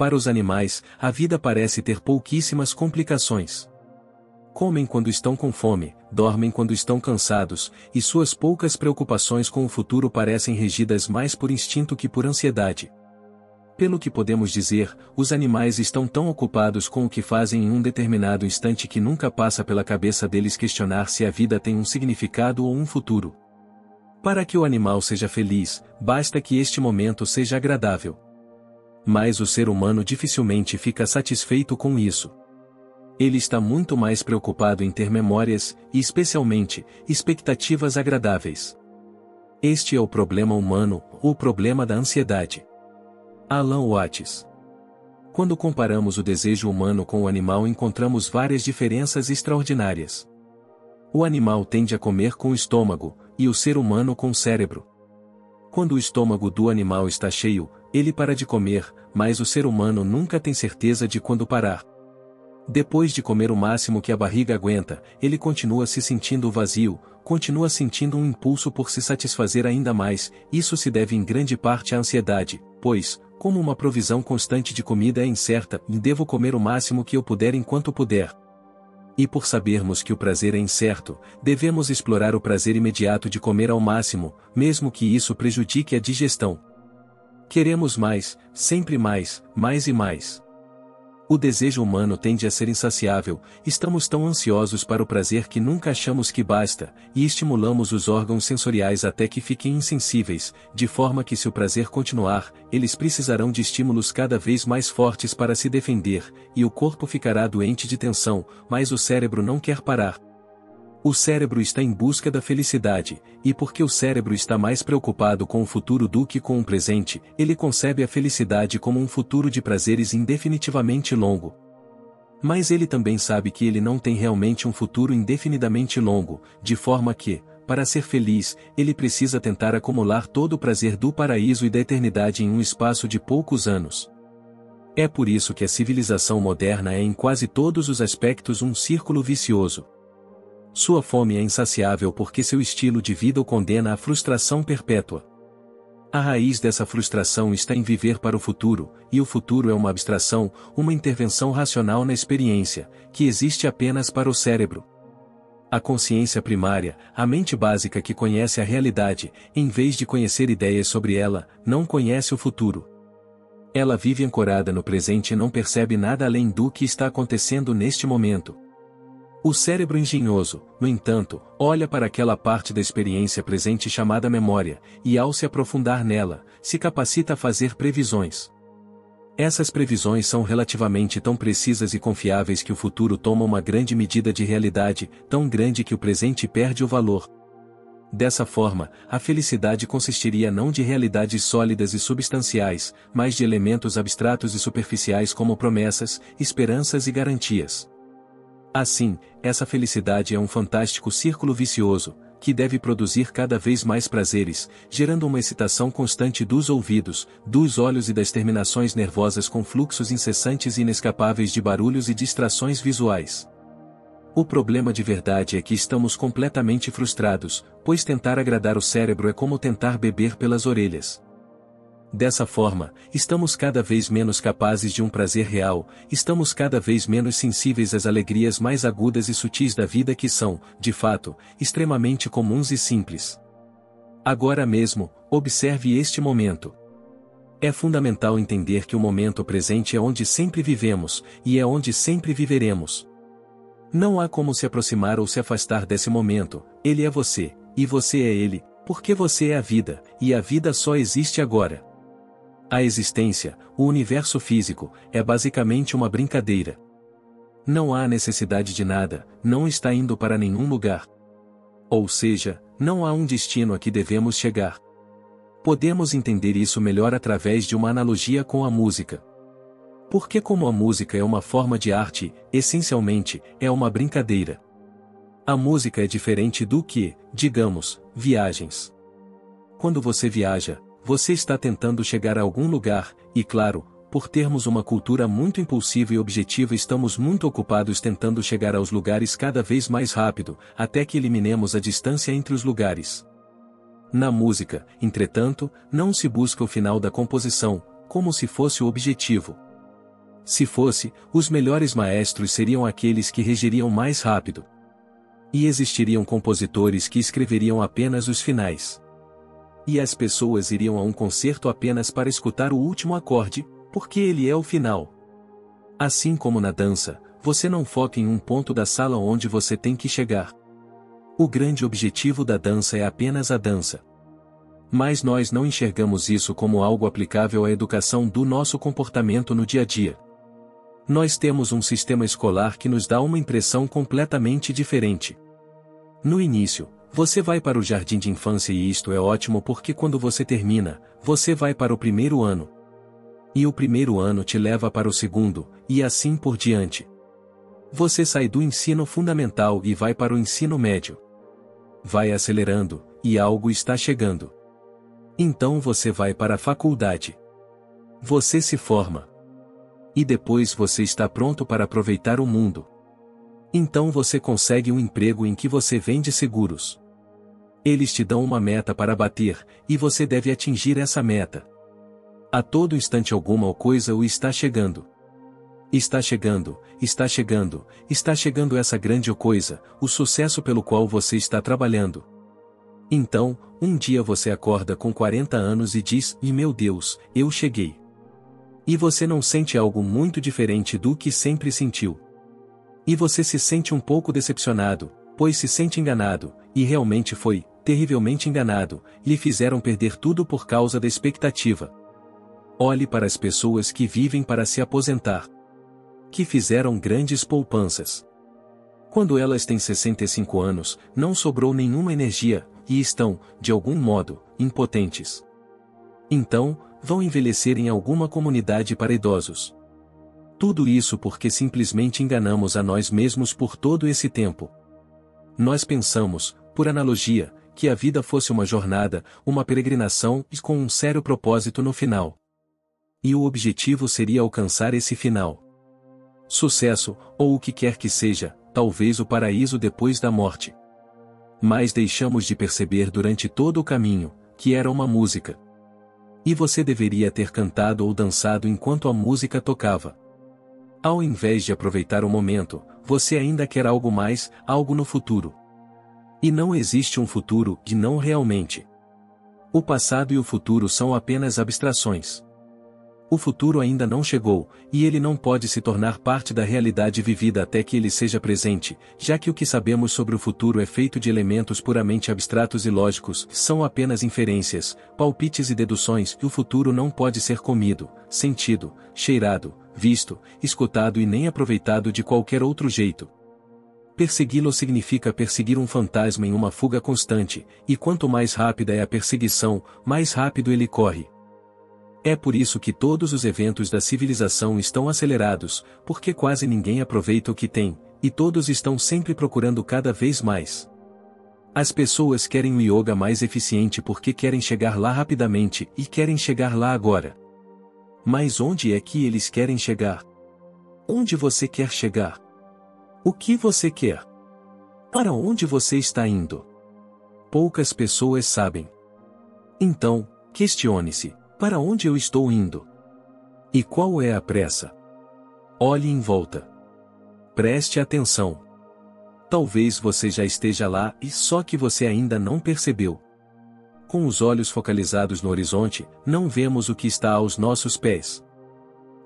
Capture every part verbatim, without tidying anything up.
para os animais, a vida parece ter pouquíssimas complicações. Comem quando estão com fome, dormem quando estão cansados, e suas poucas preocupações com o futuro parecem regidas mais por instinto que por ansiedade. Pelo que podemos dizer, os animais estão tão ocupados com o que fazem em um determinado instante que nunca passa pela cabeça deles questionar se a vida tem um significado ou um futuro. Para que o animal seja feliz, basta que este momento seja agradável. Mas o ser humano dificilmente fica satisfeito com isso. Ele está muito mais preocupado em ter memórias, e especialmente, expectativas agradáveis. Este é o problema humano, o problema da ansiedade. Alan Watts. Quando comparamos o desejo humano com o animal, encontramos várias diferenças extraordinárias. O animal tende a comer com o estômago, e o ser humano com o cérebro. Quando o estômago do animal está cheio, ele para de comer, mas o ser humano nunca tem certeza de quando parar. Depois de comer o máximo que a barriga aguenta, ele continua se sentindo vazio, continua sentindo um impulso por se satisfazer ainda mais. Isso se deve em grande parte à ansiedade, pois, como uma provisão constante de comida é incerta, devo comer o máximo que eu puder enquanto puder. E por sabermos que o prazer é incerto, devemos explorar o prazer imediato de comer ao máximo, mesmo que isso prejudique a digestão. Queremos mais, sempre mais, mais e mais. O desejo humano tende a ser insaciável, estamos tão ansiosos para o prazer que nunca achamos que basta, e estimulamos os órgãos sensoriais até que fiquem insensíveis, de forma que se o prazer continuar, eles precisarão de estímulos cada vez mais fortes para se defender, e o corpo ficará doente de tensão, mas o cérebro não quer parar. O cérebro está em busca da felicidade, e porque o cérebro está mais preocupado com o futuro do que com o presente, ele concebe a felicidade como um futuro de prazeres indefinitivamente longo. Mas ele também sabe que ele não tem realmente um futuro indefinidamente longo, de forma que, para ser feliz, ele precisa tentar acumular todo o prazer do paraíso e da eternidade em um espaço de poucos anos. É por isso que a civilização moderna é em quase todos os aspectos um círculo vicioso. Sua fome é insaciável porque seu estilo de vida o condena à frustração perpétua. A raiz dessa frustração está em viver para o futuro, e o futuro é uma abstração, uma intervenção racional na experiência, que existe apenas para o cérebro. A consciência primária, a mente básica que conhece a realidade, em vez de conhecer ideias sobre ela, não conhece o futuro. Ela vive ancorada no presente e não percebe nada além do que está acontecendo neste momento. O cérebro engenhoso, no entanto, olha para aquela parte da experiência presente chamada memória, e ao se aprofundar nela, se capacita a fazer previsões. Essas previsões são relativamente tão precisas e confiáveis que o futuro toma uma grande medida de realidade, tão grande que o presente perde o valor. Dessa forma, a felicidade consistiria não de realidades sólidas e substanciais, mas de elementos abstratos e superficiais como promessas, esperanças e garantias. Assim, essa felicidade é um fantástico círculo vicioso, que deve produzir cada vez mais prazeres, gerando uma excitação constante dos ouvidos, dos olhos e das terminações nervosas com fluxos incessantes e inescapáveis de barulhos e distrações visuais. O problema de verdade é que estamos completamente frustrados, pois tentar agradar o cérebro é como tentar beber pelas orelhas. Dessa forma, estamos cada vez menos capazes de um prazer real, estamos cada vez menos sensíveis às alegrias mais agudas e sutis da vida que são, de fato, extremamente comuns e simples. Agora mesmo, observe este momento. É fundamental entender que o momento presente é onde sempre vivemos, e é onde sempre viveremos. Não há como se aproximar ou se afastar desse momento, ele é você, e você é ele, porque você é a vida, e a vida só existe agora. A existência, o universo físico, é basicamente uma brincadeira. Não há necessidade de nada, não está indo para nenhum lugar. Ou seja, não há um destino a que devemos chegar. Podemos entender isso melhor através de uma analogia com a música. Porque como a música é uma forma de arte, essencialmente, é uma brincadeira. A música é diferente do que, digamos, viagens. Quando você viaja, você está tentando chegar a algum lugar, e claro, por termos uma cultura muito impulsiva e objetiva estamos muito ocupados tentando chegar aos lugares cada vez mais rápido, até que eliminemos a distância entre os lugares. Na música, entretanto, não se busca o final da composição, como se fosse o objetivo. Se fosse, os melhores maestros seriam aqueles que regeriam mais rápido. E existiriam compositores que escreveriam apenas os finais. E as pessoas iriam a um concerto apenas para escutar o último acorde, porque ele é o final. Assim como na dança, você não foca em um ponto da sala onde você tem que chegar. O grande objetivo da dança é apenas a dança. Mas nós não enxergamos isso como algo aplicável à educação do nosso comportamento no dia a dia. Nós temos um sistema escolar que nos dá uma impressão completamente diferente. No início, você vai para o jardim de infância e isto é ótimo porque quando você termina, você vai para o primeiro ano. E o primeiro ano te leva para o segundo, e assim por diante. Você sai do ensino fundamental e vai para o ensino médio. Vai acelerando, e algo está chegando. Então você vai para a faculdade. Você se forma. E depois você está pronto para aproveitar o mundo. Então você consegue um emprego em que você vende seguros. Eles te dão uma meta para bater, e você deve atingir essa meta. A todo instante alguma coisa o está chegando. Está chegando, está chegando, está chegando essa grande coisa, o sucesso pelo qual você está trabalhando. Então, um dia você acorda com quarenta anos e diz, e meu Deus, eu cheguei. E você não sente algo muito diferente do que sempre sentiu. E você se sente um pouco decepcionado, pois se sente enganado, e realmente foi, terrivelmente enganado, lhe fizeram perder tudo por causa da expectativa. Olhe para as pessoas que vivem para se aposentar. Que fizeram grandes poupanças. Quando elas têm sessenta e cinco anos, não sobrou nenhuma energia, e estão, de algum modo, impotentes. Então, vão envelhecer em alguma comunidade para idosos. Tudo isso porque simplesmente enganamos a nós mesmos por todo esse tempo. Nós pensamos, por analogia, que a vida fosse uma jornada, uma peregrinação e com um sério propósito no final. E o objetivo seria alcançar esse final. Sucesso, ou o que quer que seja, talvez o paraíso depois da morte. Mas deixamos de perceber durante todo o caminho, que era uma música. E você deveria ter cantado ou dançado enquanto a música tocava. Ao invés de aproveitar o momento, você ainda quer algo mais, algo no futuro. E não existe um futuro que não realmente. O passado e o futuro são apenas abstrações. O futuro ainda não chegou, e ele não pode se tornar parte da realidade vivida até que ele seja presente, já que o que sabemos sobre o futuro é feito de elementos puramente abstratos e lógicos, são apenas inferências, palpites e deduções, e o futuro não pode ser comido, sentido, cheirado, visto, escutado e nem aproveitado de qualquer outro jeito. Persegui-lo significa perseguir um fantasma em uma fuga constante, e quanto mais rápida é a perseguição, mais rápido ele corre. É por isso que todos os eventos da civilização estão acelerados, porque quase ninguém aproveita o que tem, e todos estão sempre procurando cada vez mais. As pessoas querem um yoga mais eficiente porque querem chegar lá rapidamente e querem chegar lá agora. Mas onde é que eles querem chegar? Onde você quer chegar? O que você quer? Para onde você está indo? Poucas pessoas sabem. Então, questione-se. Para onde eu estou indo? E qual é a pressa? Olhe em volta. Preste atenção. Talvez você já esteja lá e só que você ainda não percebeu. Com os olhos focalizados no horizonte, não vemos o que está aos nossos pés.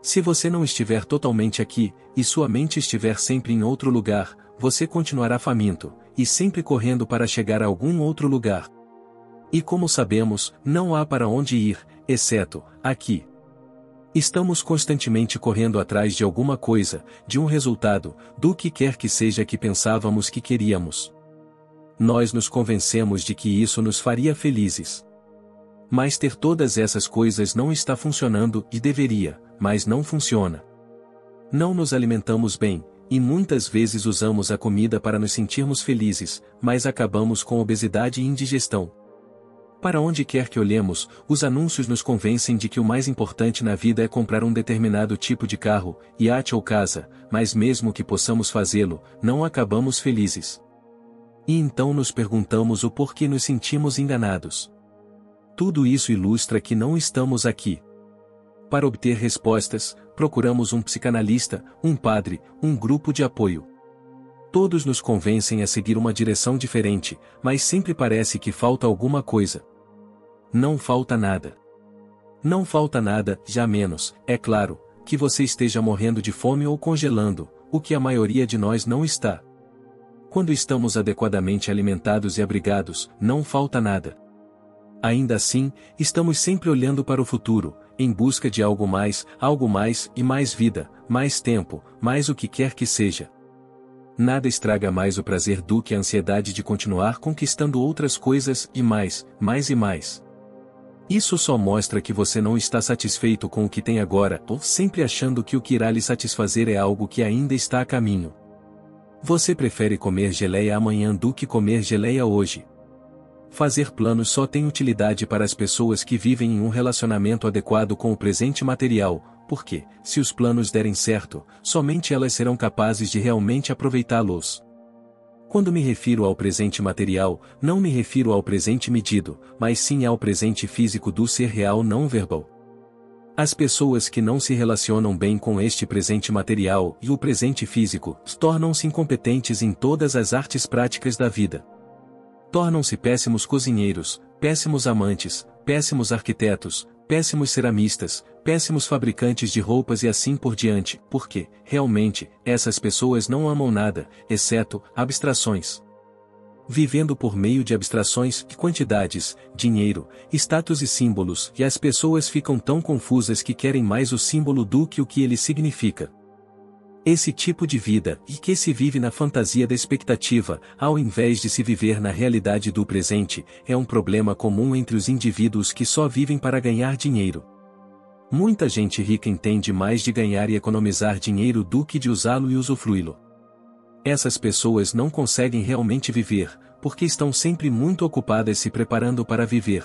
Se você não estiver totalmente aqui, e sua mente estiver sempre em outro lugar, você continuará faminto, e sempre correndo para chegar a algum outro lugar. E como sabemos, não há para onde ir, exceto aqui. Estamos constantemente correndo atrás de alguma coisa, de um resultado, do que quer que seja que pensávamos que queríamos. Nós nos convencemos de que isso nos faria felizes. Mas ter todas essas coisas não está funcionando e deveria, mas não funciona. Não nos alimentamos bem, e muitas vezes usamos a comida para nos sentirmos felizes, mas acabamos com obesidade e indigestão. Para onde quer que olhemos, os anúncios nos convencem de que o mais importante na vida é comprar um determinado tipo de carro, iate ou casa, mas mesmo que possamos fazê-lo, não acabamos felizes. E então nos perguntamos o porquê nos sentimos enganados. Tudo isso ilustra que não estamos aqui. Para obter respostas, procuramos um psicanalista, um padre, um grupo de apoio. Todos nos convencem a seguir uma direção diferente, mas sempre parece que falta alguma coisa. Não falta nada. Não falta nada, já menos, é claro, que você esteja morrendo de fome ou congelando, o que a maioria de nós não está. Quando estamos adequadamente alimentados e abrigados, não falta nada. Ainda assim, estamos sempre olhando para o futuro, em busca de algo mais, algo mais e mais vida, mais tempo, mais o que quer que seja. Nada estraga mais o prazer do que a ansiedade de continuar conquistando outras coisas e mais, mais e mais. Isso só mostra que você não está satisfeito com o que tem agora ou sempre achando que o que irá lhe satisfazer é algo que ainda está a caminho. Você prefere comer geleia amanhã do que comer geleia hoje. Fazer planos só tem utilidade para as pessoas que vivem em um relacionamento adequado com o presente material, porque, se os planos derem certo, somente elas serão capazes de realmente aproveitá-los. Quando me refiro ao presente material, não me refiro ao presente medido, mas sim ao presente físico do ser real não verbal. As pessoas que não se relacionam bem com este presente material e o presente físico, tornam-se incompetentes em todas as artes práticas da vida. Tornam-se péssimos cozinheiros, péssimos amantes, péssimos arquitetos, péssimos ceramistas, péssimos fabricantes de roupas e assim por diante, porque, realmente, essas pessoas não amam nada, exceto abstrações. Vivendo por meio de abstrações, quantidades, dinheiro, status e símbolos, e as pessoas ficam tão confusas que querem mais o símbolo do que o que ele significa. Esse tipo de vida, e que se vive na fantasia da expectativa, ao invés de se viver na realidade do presente, é um problema comum entre os indivíduos que só vivem para ganhar dinheiro. Muita gente rica entende mais de ganhar e economizar dinheiro do que de usá-lo e usufruí-lo. Essas pessoas não conseguem realmente viver, porque estão sempre muito ocupadas se preparando para viver.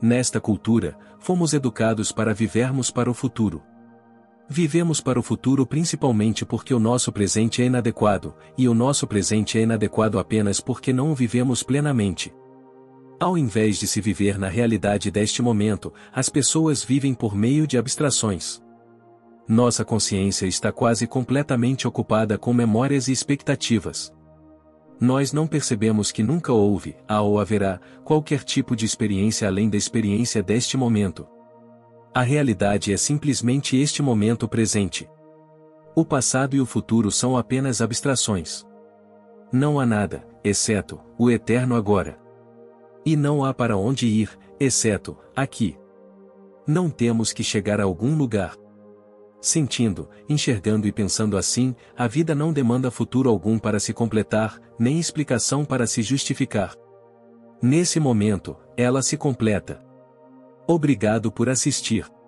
Nesta cultura, fomos educados para vivermos para o futuro. Vivemos para o futuro principalmente porque o nosso presente é inadequado, e o nosso presente é inadequado apenas porque não o vivemos plenamente. Ao invés de se viver na realidade deste momento, as pessoas vivem por meio de abstrações. Nossa consciência está quase completamente ocupada com memórias e expectativas. Nós não percebemos que nunca houve, há ou haverá, qualquer tipo de experiência além da experiência deste momento. A realidade é simplesmente este momento presente. O passado e o futuro são apenas abstrações. Não há nada, exceto, o eterno agora. E não há para onde ir, exceto, aqui. Não temos que chegar a algum lugar. Sentindo, enxergando e pensando assim, a vida não demanda futuro algum para se completar, nem explicação para se justificar. Nesse momento, ela se completa. Obrigado por assistir.